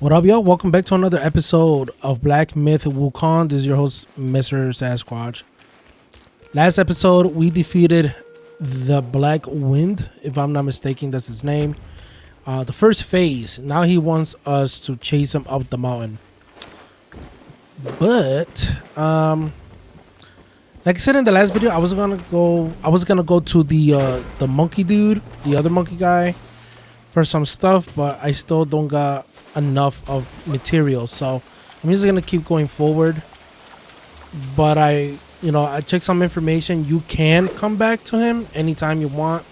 What up, y'all? Welcome back to another episode of Black Myth Wukong. This is your host, Mr. Sasquatch. Last episode, we defeated the Black Wind, if I'm not mistaken, that's his name. The first phase. Now he wants us to chase him up the mountain. But, like I said in the last video, I was gonna go to the monkey dude, the other monkey guy, for some stuff, but I still don't got enough of materials, so I'm just gonna keep going forward. But I checked some information. You can come back to him anytime you want,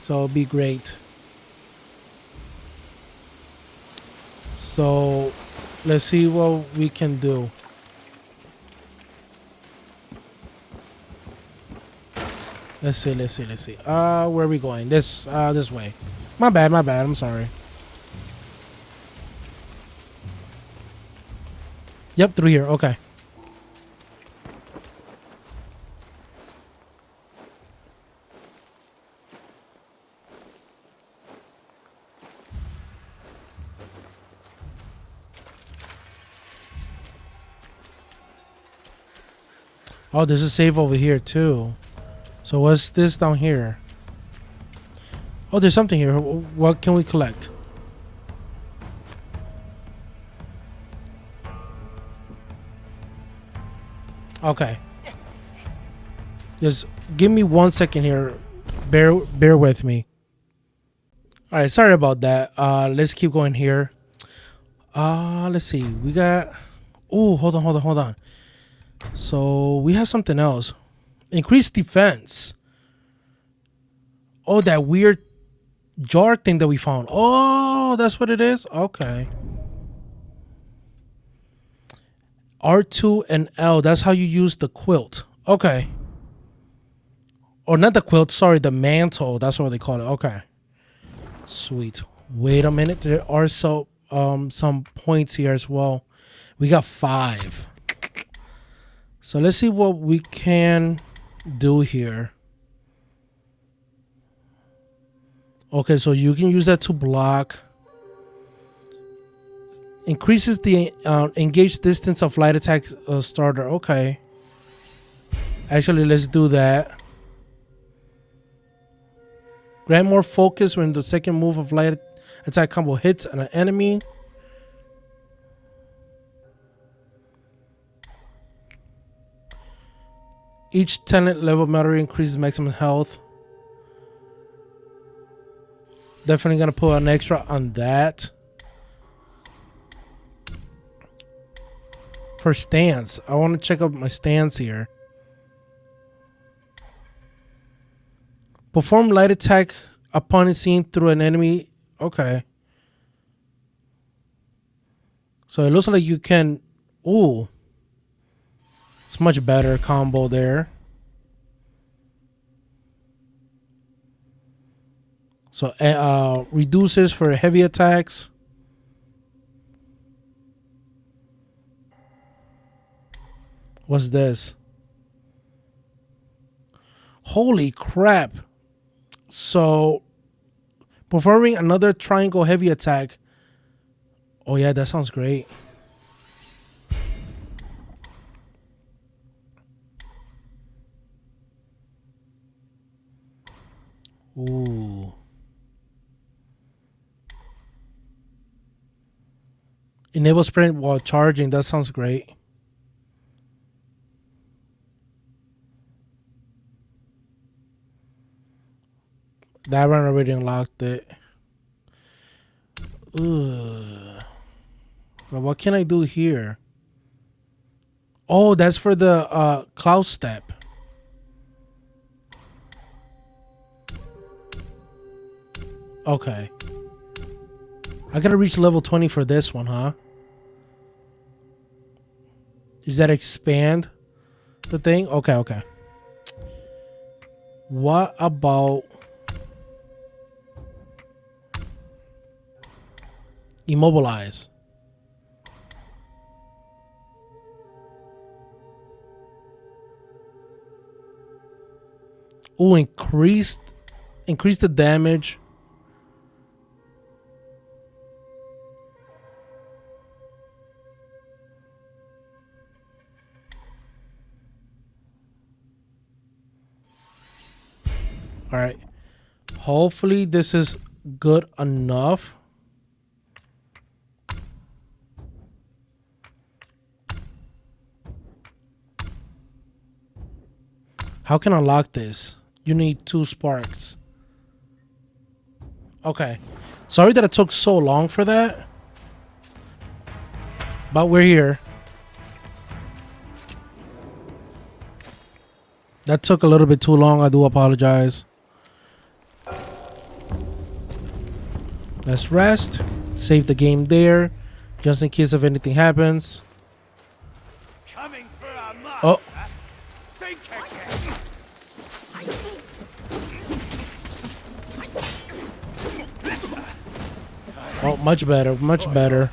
so it'll be great. So let's see what we can do. Let's see. Where are we going? This way. My bad. I'm sorry. Yep, through here. Okay. Oh, there's a save over here too. So what's this down here? Oh, there's something here. What can we collect? Okay. Just give me 1 second here. Bear with me. All right, sorry about that. Let's keep going here. Let's see. We got... Oh, hold on. So, we have something else. Increased defense. Oh, that weird jar thing that we found. Oh, that's what it is? Okay. R2 and L, that's how you use the quilt. Okay. Or not the quilt, sorry, the mantle. That's what they call it. Okay. Sweet. Wait a minute. There are some points here as well. We got 5. So let's see what we can do here. Okay, so you can use that to block. Increases the engage distance of light attacks starter. Okay. Actually, let's do that. Grant more focus when the second move of light attack combo hits an enemy. Each talent level matter increases maximum health. Definitely gonna put an extra on that. For stance, I want to check out my stance here. Perform light attack upon seen through an enemy. Okay. So it looks like you can. Ooh, it's much better combo there. So reduces for heavy attacks. What's this? Holy crap. So performing another triangle heavy attack. Oh yeah, that sounds great. Ooh. Enable sprint while charging. That sounds great. That one already unlocked it. Ugh. But what can I do here? Oh, that's for the cloud step. Okay. I gotta reach level 20 for this one, huh? Is that expand the thing? Okay. What about... immobilize. Oh, increase the damage. All right. Hopefully this is good enough. How can I lock this? You need 2 sparks. Okay. Sorry that it took so long for that. But we're here. That took a little bit too long. I do apologize. Let's rest. Save the game there. Just in case if anything happens. Oh. Oh, much better. Much better.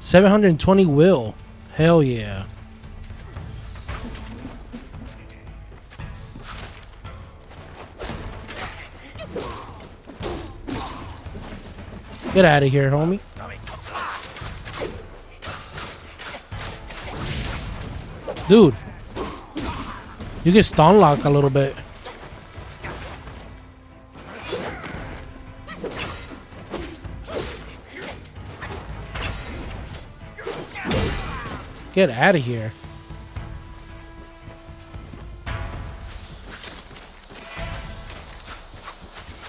$720 will. Hell yeah. Get out of here, homie. Dude. You get stun lock a little bit. Get out of here.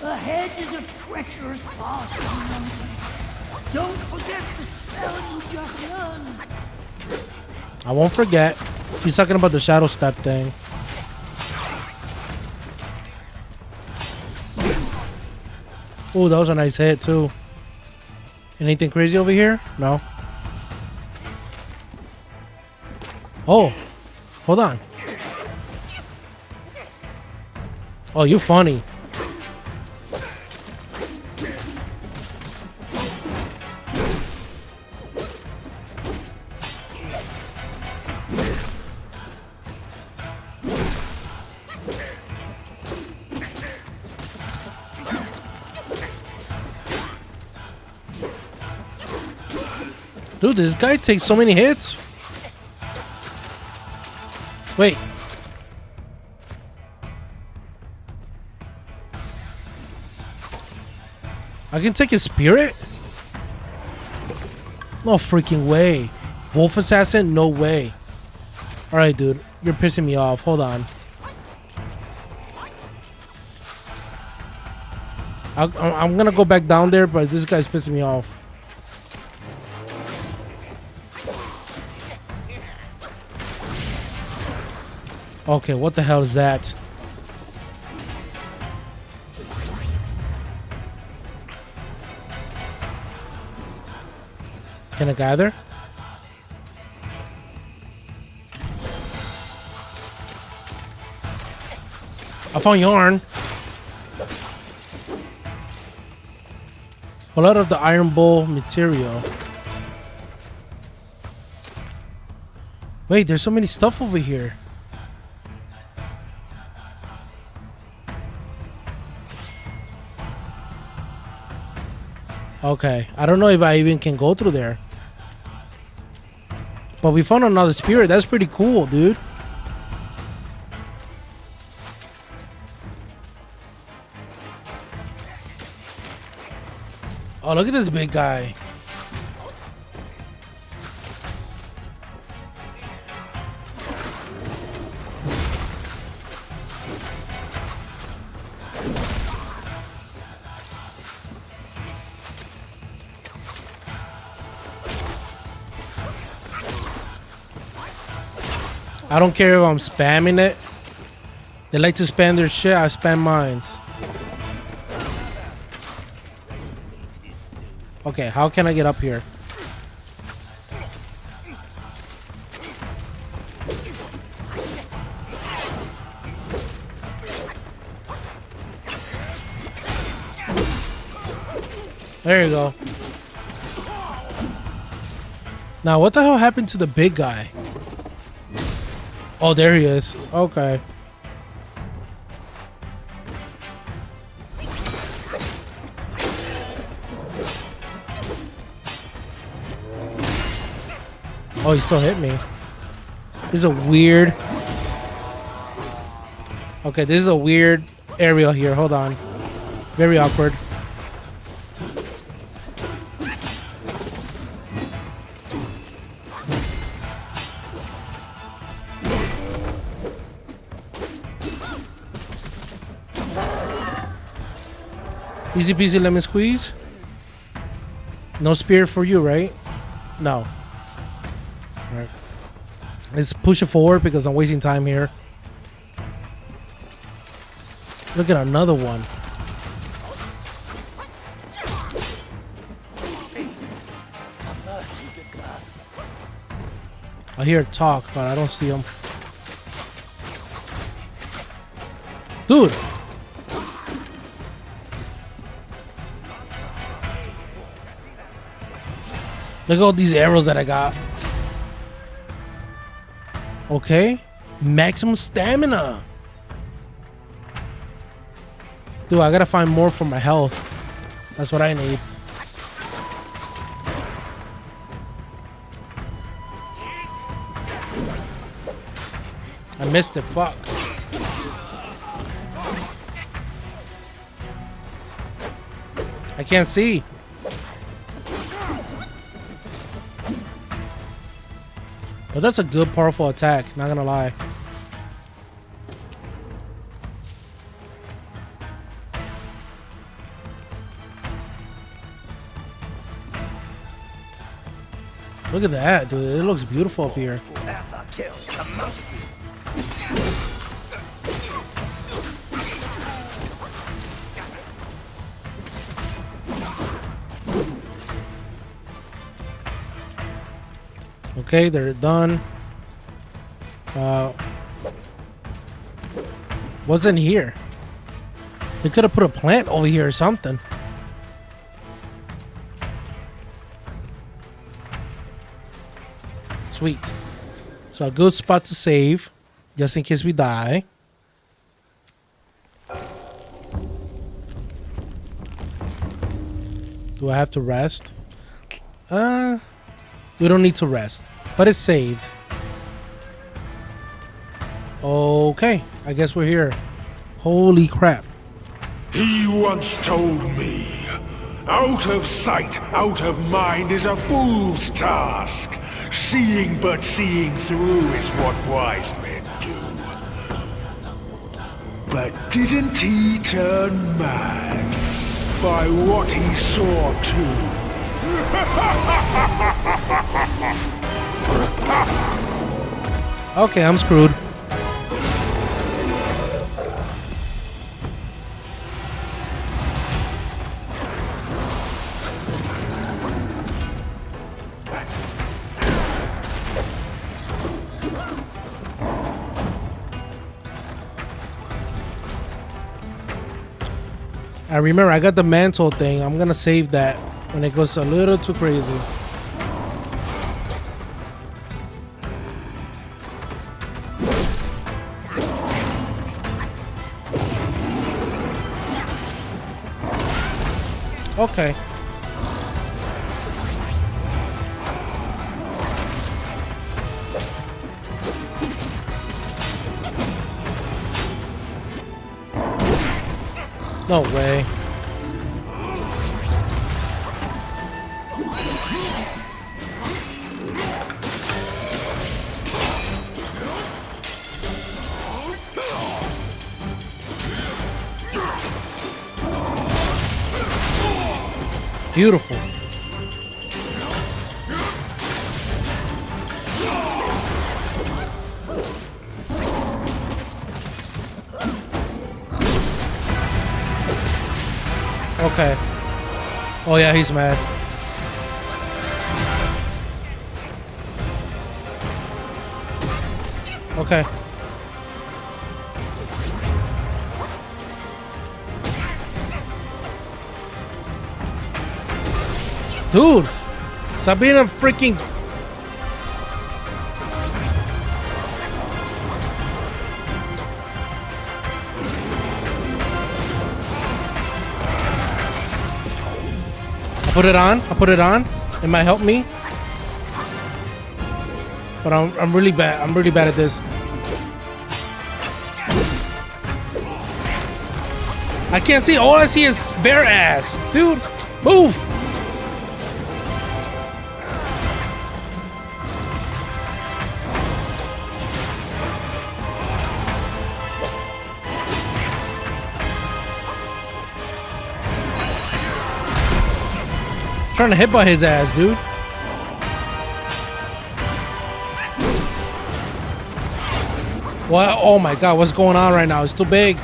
Ahead is a treacherous path. Don't forget the spell you just learned. I won't forget. He's talking about the shadow step thing. Oh, that was a nice hit too. Anything crazy over here? No. Oh, hold on. Oh, you're funny. Dude, this guy takes so many hits. Wait. I can take his spirit? No freaking way. Wolf assassin? No way. Alright, dude. You're pissing me off. Hold on. I'm gonna go back down there, but this guy's pissing me off. Okay, what the hell is that? Can I gather? I found yarn. A lot of the iron bowl material. Wait, there's so many stuff over here. Okay, I don't know if I even can go through there. But we found another spirit. That's pretty cool, dude. Oh, look at this big guy. I don't care if I'm spamming it. They like to spam their shit. I spam mine. Okay, how can I get up here? There you go. Now, what the hell happened to the big guy? Oh, there he is. Okay. Oh, he still hit me. This is a weird... Okay, this is a weird area here. Hold on. Very awkward. Easy peasy lemon squeeze. No spear for you, right? No. Alright. Let's push it forward because I'm wasting time here. Look at another one. I hear it talk, but I don't see him. Dude! Look at all these arrows that I got. Okay. Maximum stamina. Dude, I gotta find more for my health. That's what I need. I missed it. Fuck. I can't see. But that's a good powerful attack, not gonna lie. Look at that, dude. It looks beautiful up here. Okay, they're done. What's in here? They could have put a plant over here or something. Sweet. So a good spot to save, just in case we die. Do I have to rest? We don't need to rest. But it's saved. Okay, I guess we're here. Holy crap. He once told me, out of sight, out of mind is a fool's task. Seeing but seeing through is what wise men do. But didn't he turn mad by what he saw too? Okay, I'm screwed. I remember I got the mantle thing. I'm gonna save that when it goes a little too crazy. Okay. No way. Beautiful. Okay. Oh yeah, he's mad. Okay. Dude, stop being a freaking... I put it on. It might help me. But I'm really bad. I'm really bad at this. I can't see. All I see is bare ass. Dude, move. Trying to hit by his ass, dude. What? Oh my God, what's going on right now? It's too big.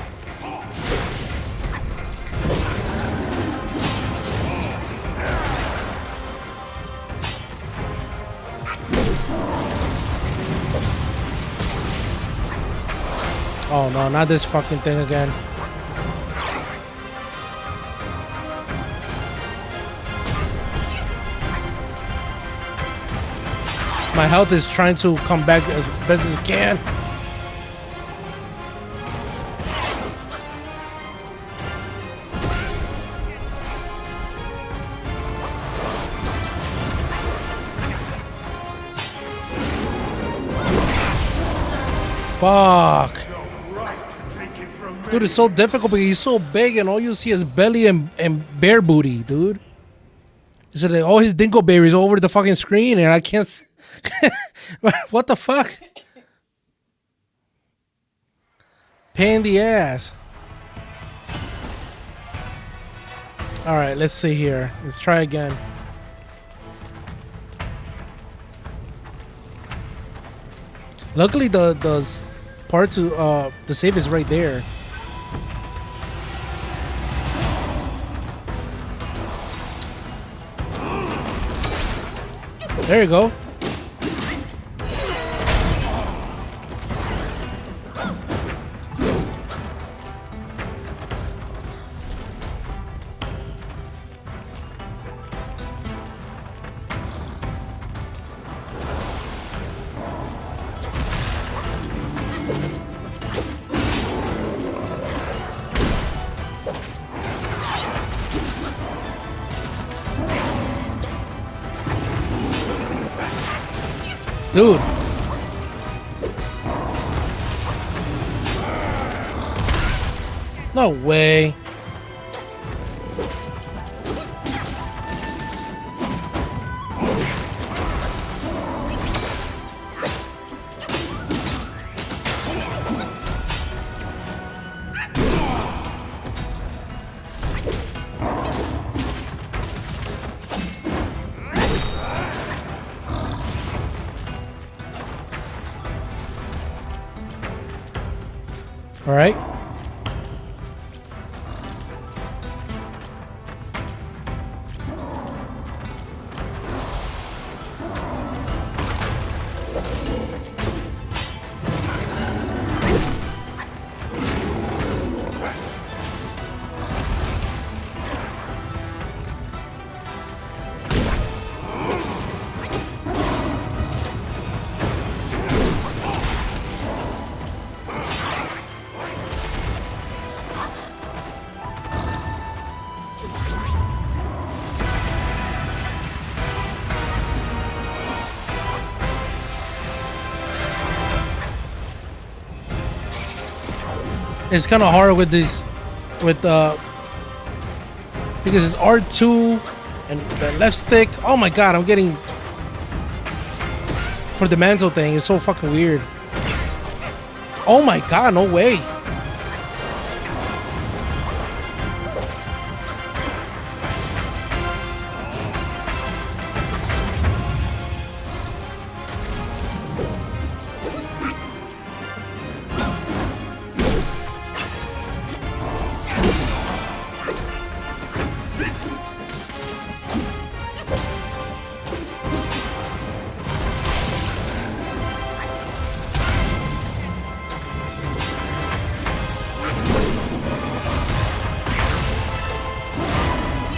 Oh no, not this fucking thing again. My health is trying to come back as best as it can. Fuck. Dude, it's so difficult because he's so big and all you see is belly and bear booty, dude. So like all his dingleberries all over the fucking screen and I can't see. What the fuck? Pain in the ass. Alright, let's see here. Let's try again. Luckily the part to the save is right there. There you go. Dude. No way. It's kind of hard with these, because it's R2 and the left stick. Oh my God, I'm getting for the mantle thing. It's so fucking weird. Oh my God, no way.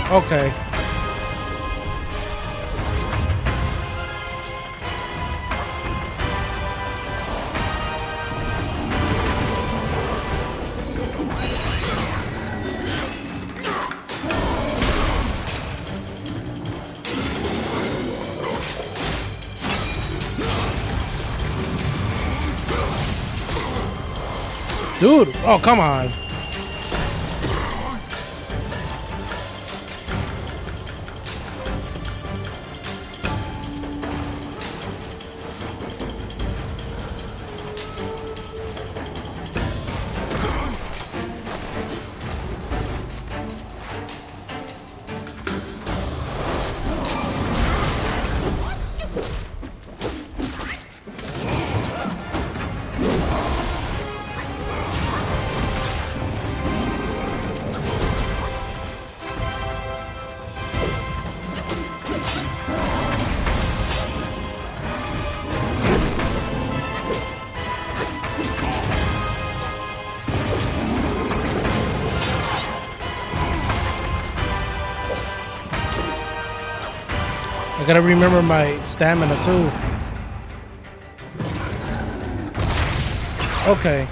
Okay. Dude, oh, come on. I gotta remember my stamina too. Okay.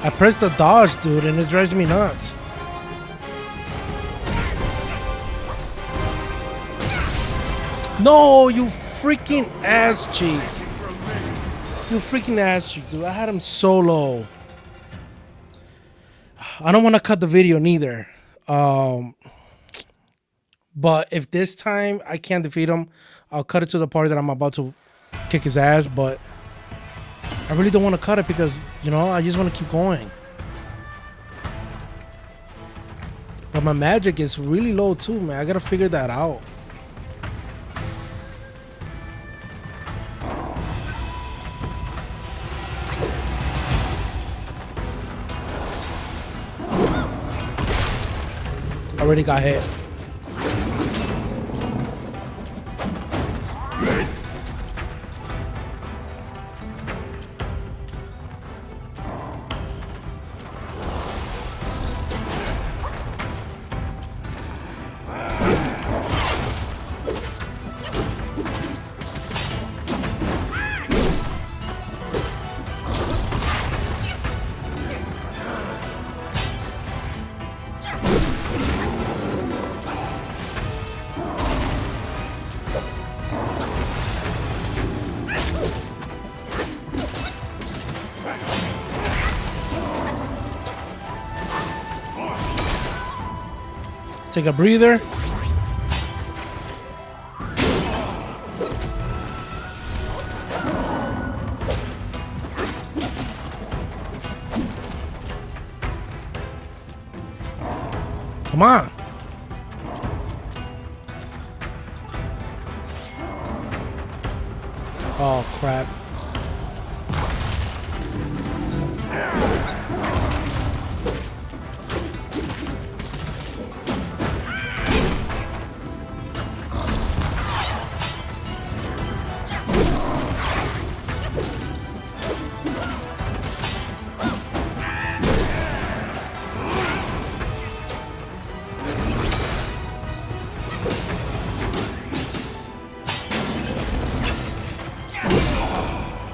I pressed the dodge, dude, and it drives me nuts. No, you freaking ass cheeks. You freaking ass cheeks, dude. I had him so low. I don't want to cut the video neither. But if this time I can't defeat him, I'll cut it to the part that I'm about to kick his ass, but I really don't want to cut it because, you know, I just want to keep going. But my magic is really low too, man. I got to figure that out. I already got hit. Take a breather. Come on. Oh, crap.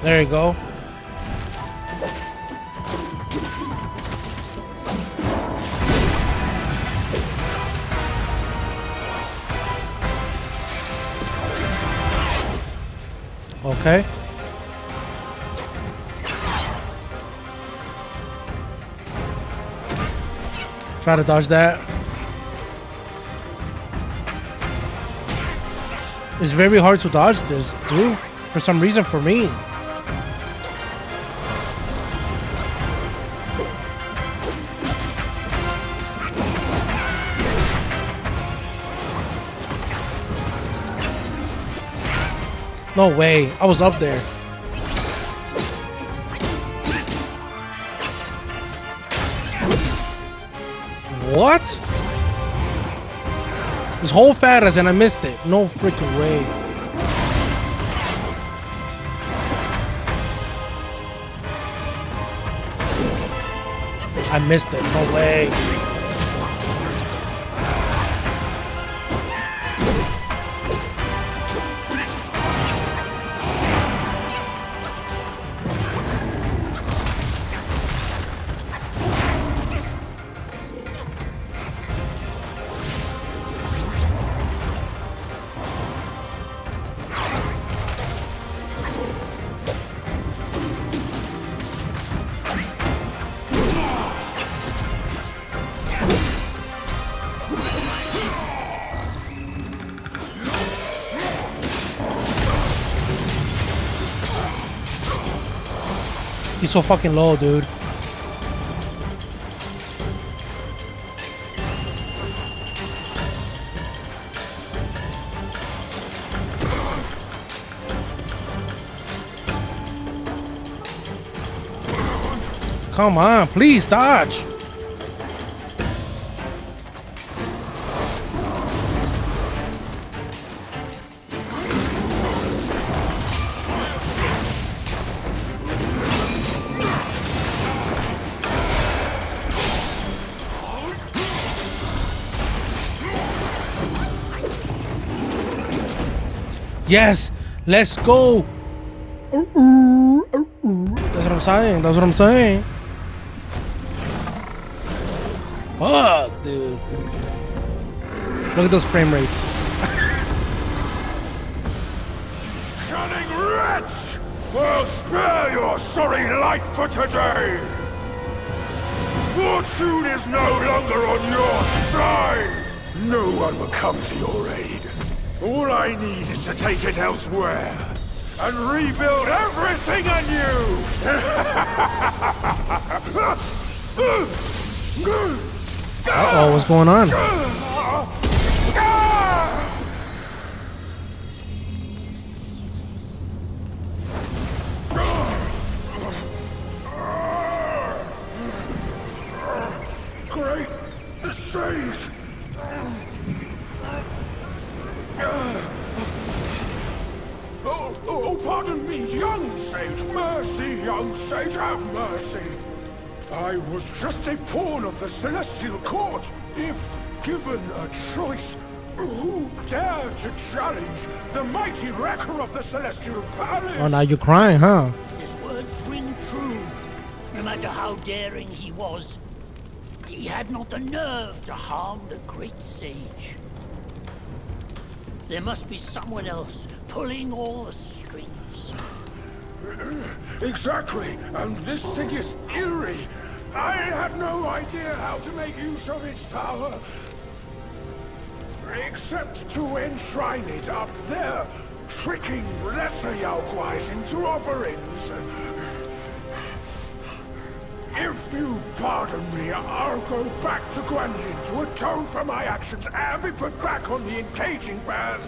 There you go. Okay. Try to dodge that. It's very hard to dodge this, dude, for some reason for me. No way, I was up there. What? This whole fat ass and I missed it. No freaking way. I missed it. No way. He's so fucking low, dude. Come on, please dodge. Yes, let's go. That's what I'm saying. That's what I'm saying. Fuck, dude. Look at those frame rates. Cunning wretch! I'll spare your sorry life for today. Fortune is no longer on your side. No one will come to your aid. All I need is to take it elsewhere and rebuild everything anew. Uh-oh, what's going on? Great, the siege. Oh, pardon me, young sage. Mercy, young sage, have mercy. I was just a pawn of the Celestial Court. If given a choice, who dared to challenge the mighty wrecker of the Celestial Palace? Oh, now you're crying, huh? His words ring true. No matter how daring he was, he had not the nerve to harm the great sage. There must be someone else pulling all the strings. Exactly, and this thing is eerie. I had no idea how to make use of its power, except to enshrine it up there, tricking lesser Yaogwais into offerings. If you pardon me, I'll go back to Guanyin to atone for my actions and be put back on the encaging band.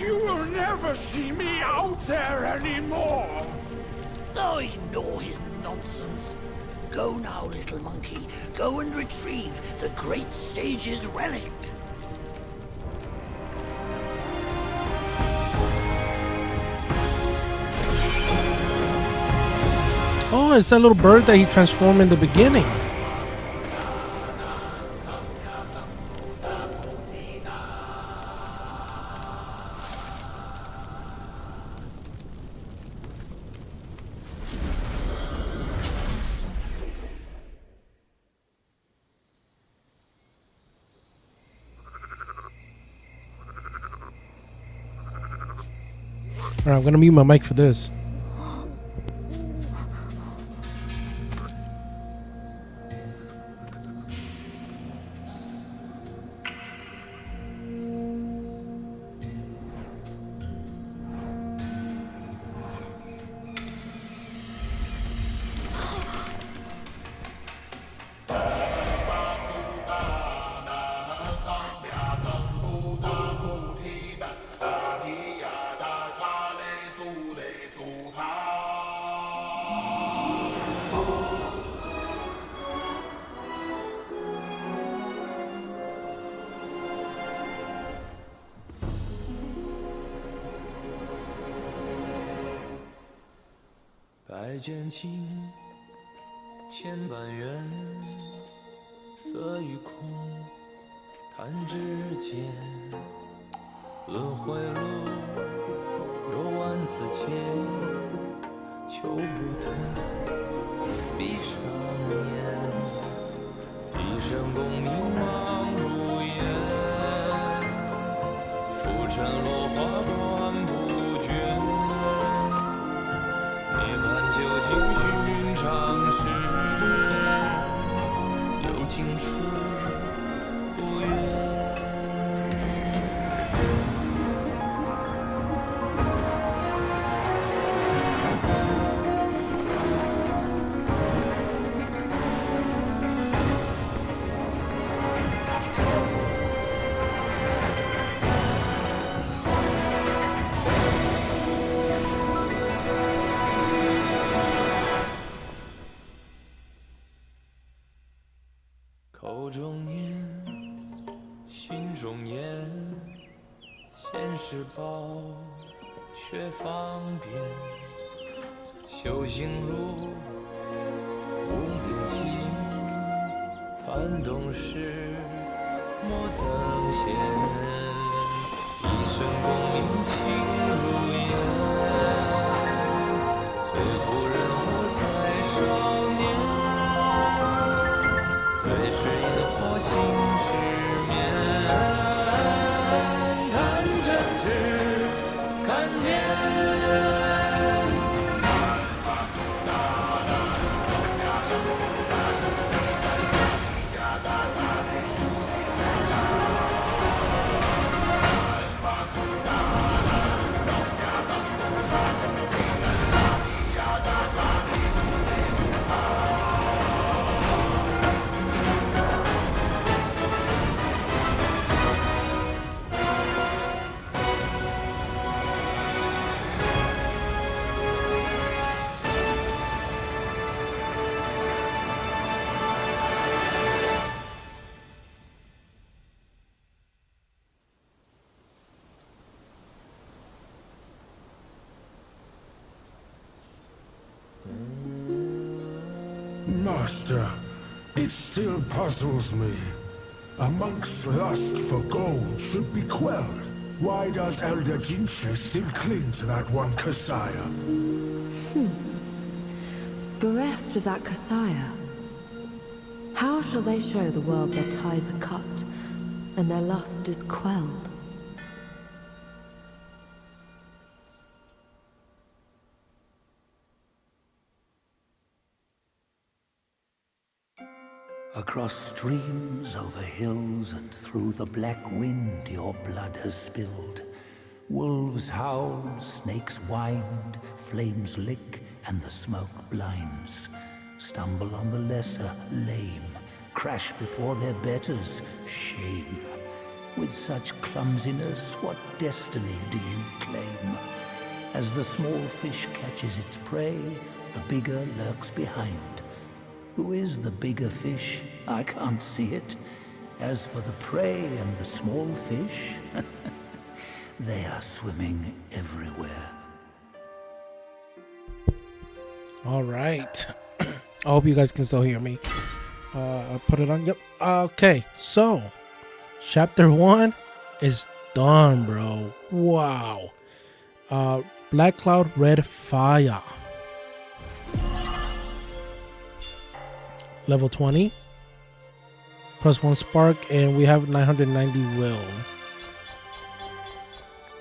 You will never see me out there anymore. Oh, ignore his nonsense. Go now, little monkey. Go and retrieve the great sage's relic. Oh, it's that little bird that he transformed in the beginning. All right, I'm gonna mute my mic for this. 千般缘，色与空，弹指间，轮回路有万次劫，求不得，闭上眼，一生功名忙如烟，浮沉落花断不绝，涅槃究竟寻常事，有情处。 宝却方便，修行路无名气，烦动事莫等闲。一生功名情如烟，最途人物才少年，最是烟火情失眠。 Master, it still puzzles me. A monk's lust for gold should be quelled. Why does Elder Jinchi still cling to that one kasaya? Bereft of that kasaya, how shall they show the world their ties are cut and their lust is quelled? Across streams, over hills, and through the black wind your blood has spilled. Wolves howl, snakes wind, flames lick, and the smoke blinds. Stumble on the lesser, lame, crash before their betters, shame. With such clumsiness, what destiny do you claim? As the small fish catches its prey, the bigger lurks behind. Who is the bigger fish? I can't see it. As for the prey and the small fish, they are swimming everywhere. All right. I hope you guys can still hear me. I'll put it on. Yep. Okay. So, chapter 1 is done, bro. Wow. Black Cloud, Red Fire. Level 20, plus 1 spark, and we have 990 will.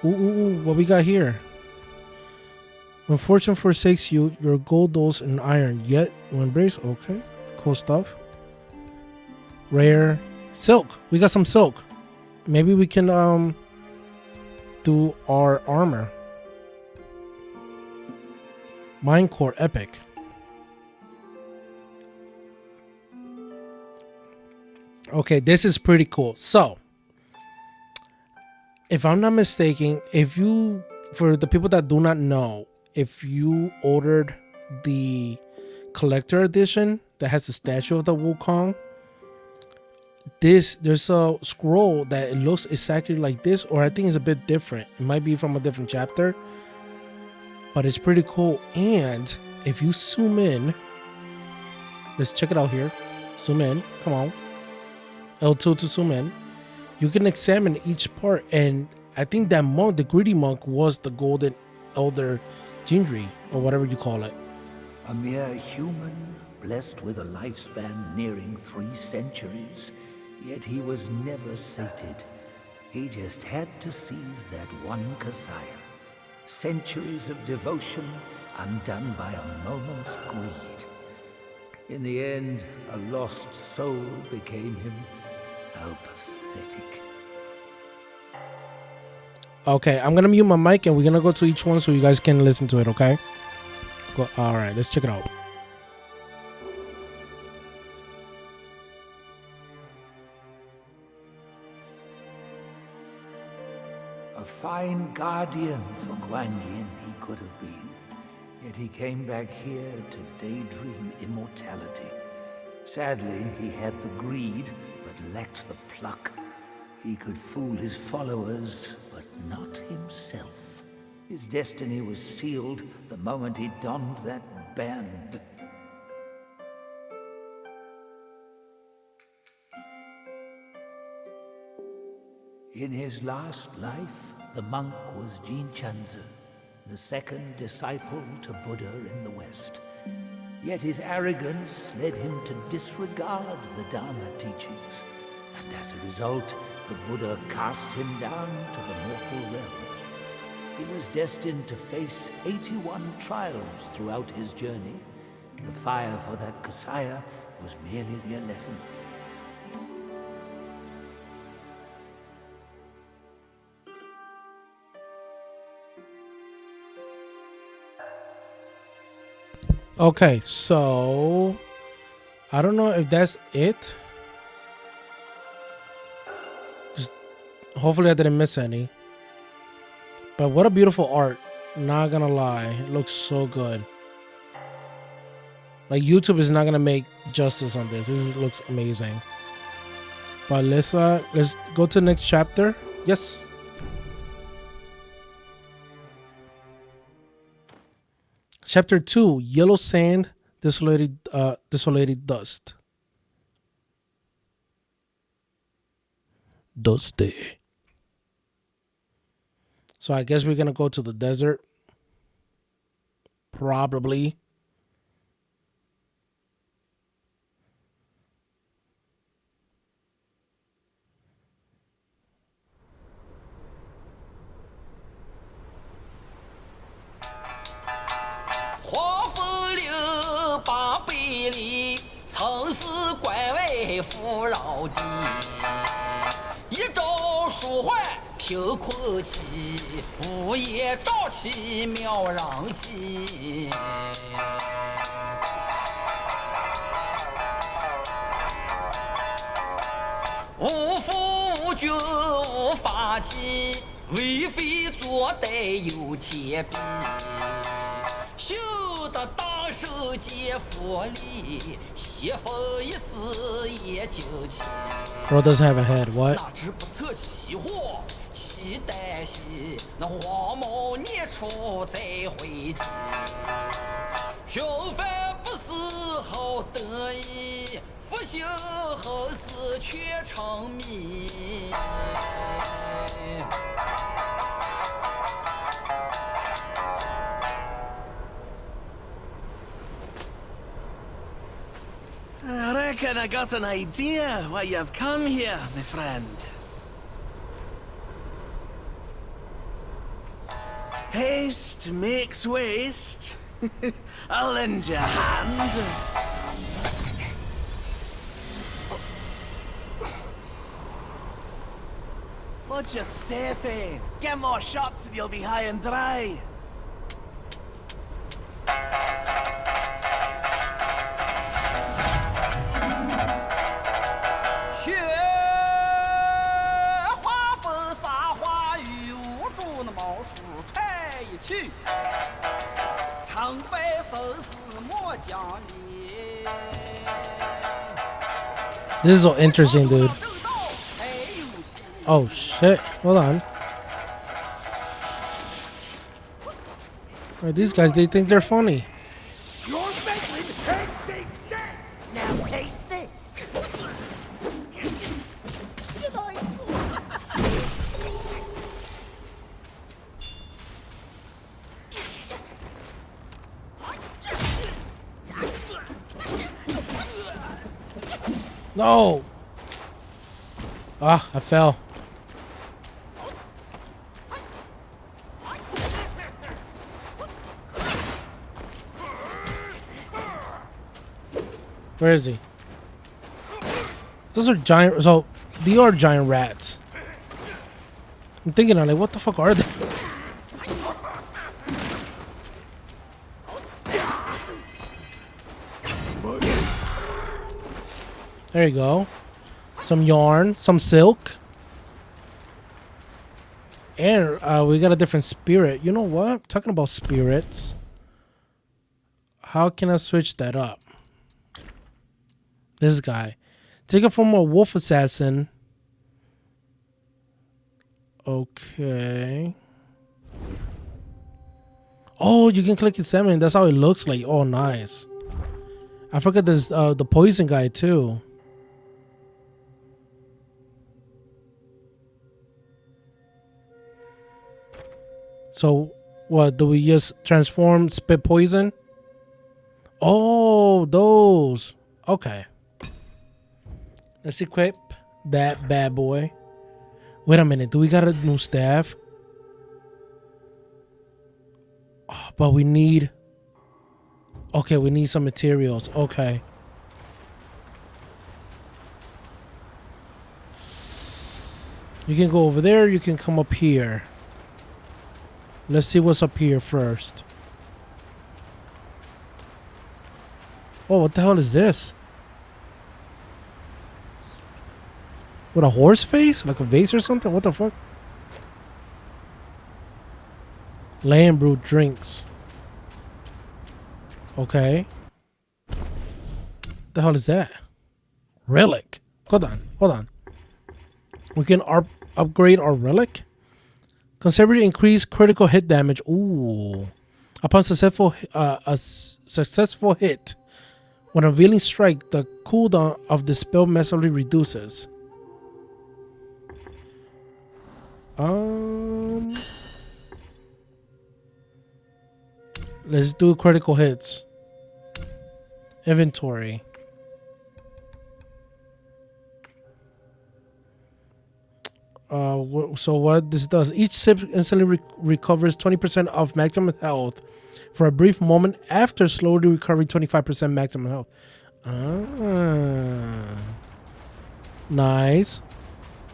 Ooh, what we got here? When fortune forsakes you, your gold dulls in iron, yet you embrace. Okay, cool stuff. Rare silk. We got some silk. Maybe we can do our armor. Mine core epic. Okay, this is pretty cool. So, if I'm not mistaken, if you, for the people that do not know, if you ordered the collector edition that has the statue of the Wukong, there's a scroll that it looks exactly like this, or I think it's a bit different. It might be from a different chapter, but it's pretty cool. And if you zoom in, Let's check it out here. Zoom in. Come on. El Totusuman. You can examine each part, and I think that monk, the greedy monk, was the golden elder Jindri, or whatever you call it. A mere human, blessed with a lifespan nearing 3 centuries, yet he was never sated. He just had to seize that one kasaya. Centuries of devotion undone by a moment's greed. In the end, a lost soul became him. How pathetic. Okay, I'm gonna mute my mic and we're gonna go to each one so you guys can listen to it, okay? Go, all right, let's check it out. A fine guardian for Guanyin he could have been, yet he came back here to daydream immortality. Sadly, he had the greed, but lacked the pluck. He could fool his followers, but not himself. His destiny was sealed the moment he donned that band. In his last life, the monk was Jinchanzu, the second disciple to Buddha in the West. Yet his arrogance led him to disregard the Dharma teachings. And as a result, the Buddha cast him down to the mortal realm. He was destined to face 81 trials throughout his journey. The fire for that kasaya was merely the 11th. Okay, so I don't know if that's it. Just hopefully I didn't miss any. But what a beautiful art, not gonna lie. It looks so good. Like, YouTube is not gonna make justice on this. This looks amazing. But let's go to the next chapter. Yes. Chapter 2, Yellow Sand, Desolated Dust. Dusty. So I guess we're going to go to the desert. Probably. Bro doesn't have a head, what? I reckon I got an idea why you've come here, my friend. Haste makes waste. I'll lend you a hand. Watch your step, eh? Get more shots and you'll be high and dry. This is so interesting, dude. Oh shit, hold on. Right, these guys, they think they're funny. No! Ah, I fell. Where is he? Those are giant. So they are giant rats. I'm thinking on it. What the fuck are they? There you go. Some yarn, some silk, and we got a different spirit. You know what? Talking about spirits, how can I switch that up? This guy. Take it from a wolf assassin. Okay. Oh, you can click examine. That's how it looks like. Oh, nice. I forgot this, the poison guy too. So, what? Do we just transform, spit poison? Oh, those. Okay. Let's equip that bad boy. Wait a minute. Do we got a new staff? Oh, but we need... Okay, we need some materials. Okay. You can go over there. You can come up here. Let's see what's up here first. Oh, what the hell is this? With a horse face? Like a vase or something? What the fuck? Land brew drinks. Okay. The hell is that? Relic. Hold on. Hold on. We can upgrade our relic. Considerably increased critical hit damage. Ooh. Upon successful a successful hit, when revealing strike, the cooldown of the spell massively reduces. Let's do critical hits. Inventory. So what this does, each sip instantly recovers 20% of maximum health for a brief moment after slowly recovering 25% maximum health. Ah. Nice.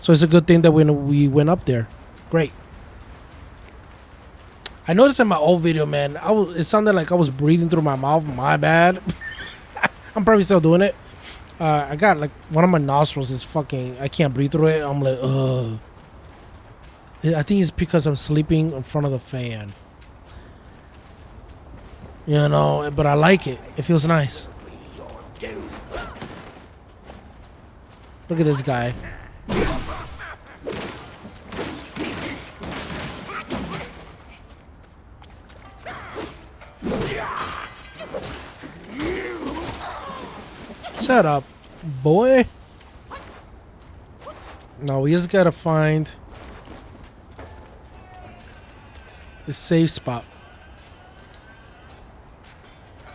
So it's a good thing that when we went up there. Great. I noticed in my old video, man, it sounded like I was breathing through my mouth. My bad. I'm probably still doing it. I got like one of my nostrils is fucking, I can't breathe through it. I'm like, ugh. I think it's because I'm sleeping in front of the fan. You know, but I like it. It feels nice. Look at this guy. Shut up, boy. No, we just gotta find the safe spot.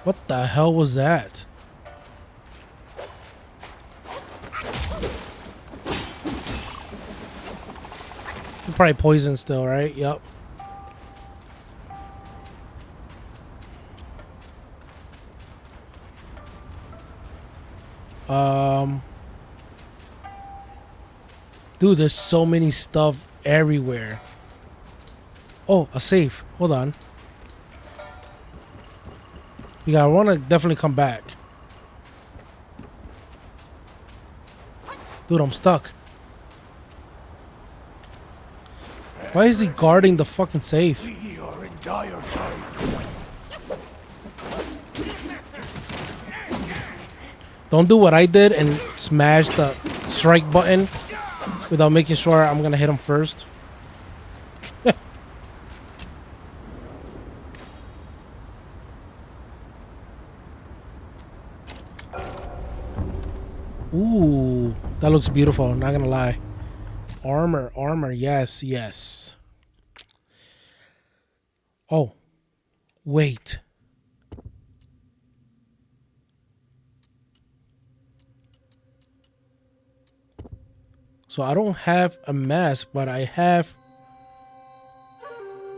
What the hell was that? Probably poison still, right? Yep. Dude, there's so many stuff everywhere. Oh, a safe. Hold on. Yeah, I want to definitely come back. Dude, I'm stuck. Why is he guarding the fucking safe? We are in dire times. Don't do what I did and smash the strike button without making sure I'm gonna hit him first. Ooh, that looks beautiful, not gonna lie. Armor, armor, yes, yes. Oh, wait. So I don't have a mask, but I have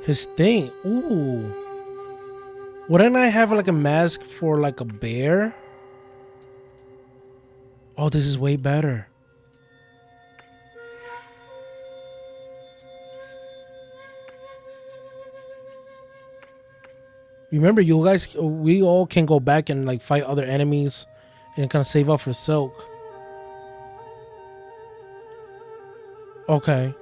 his thing. Ooh. Wouldn't I have like a mask for like a bear? Oh, this is way better. Remember, you guys, we all can go back and like fight other enemies and kind of save up for silk. Okay.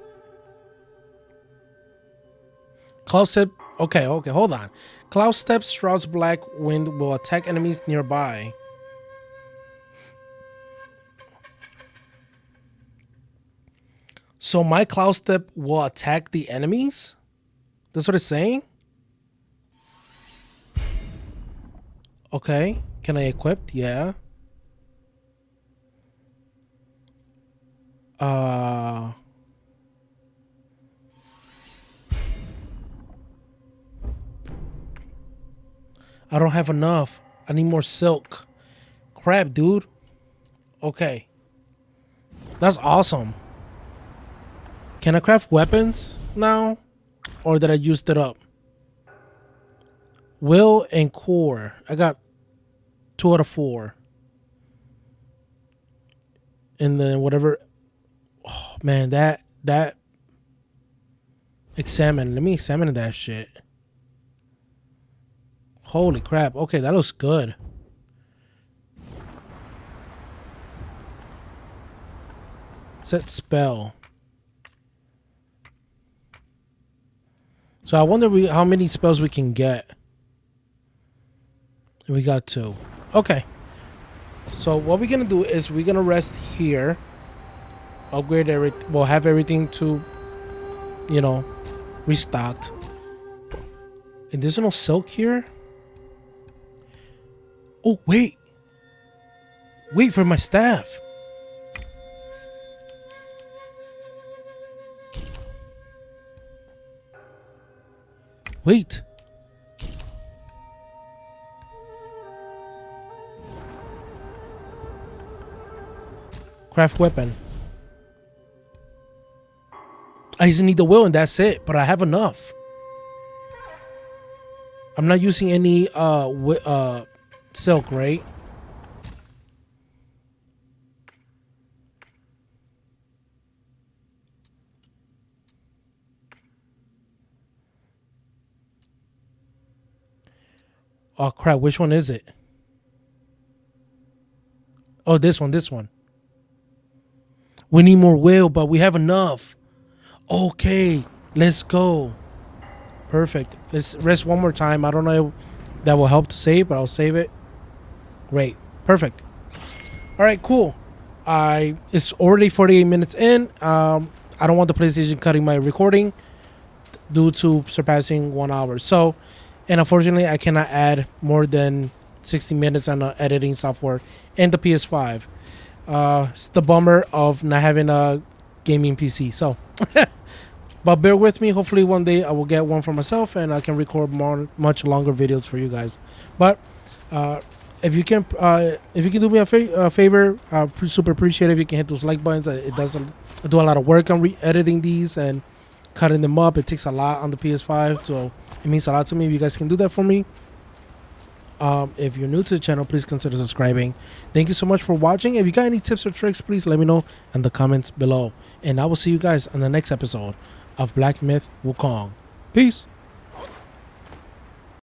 Cloud step. Okay, hold on. Cloud step shrouds black wind will attack enemies nearby. So my cloud step will attack the enemies? That's what it's saying? Okay, can I equip? Yeah. I don't have enough. I need more silk. Crap, dude. Okay. That's awesome. Can I craft weapons now? Or did I use it up? Will and core. I got 2 out of 4. And then whatever. Oh man, that examine. Let me examine that shit. Holy crap. Okay, that looks good. Set spell. So I wonder how many spells we can get. And we got 2. Okay. So what we're gonna do is we're gonna rest here. Upgrade everything. We'll have everything to, you know, restocked. And there's no silk here. Oh wait. Wait for my staff. Wait. Craft weapon. I just need the will and that's it, but I have enough. I'm not using any silk, right? Oh crap, which one is it? Oh, this one. We need more will, but we have enough. Okay, let's go. Perfect. Let's rest one more time. I don't know if that will help to save, but I'll save it. Great. Perfect. All right, cool. It's already 48 minutes in. I don't want the PlayStation cutting my recording due to surpassing 1 hour. So, and unfortunately, I cannot add more than 60 minutes on the editing software and the PS5. It's the bummer of not having a gaming PC. So, but bear with me. Hopefully one day I will get one for myself and I can record more, much longer videos for you guys. But if you can do me a favor, I super appreciate it if you can hit those like buttons. I do a lot of work on re-editing these and cutting them up. It takes a lot on the PS5, so it means a lot to me if you guys can do that for me. If you're new to the channel, please consider subscribing. Thank you so much for watching. If you got any tips or tricks, please let me know in the comments below. And I will see you guys on the next episode of Black Myth Wukong. Peace.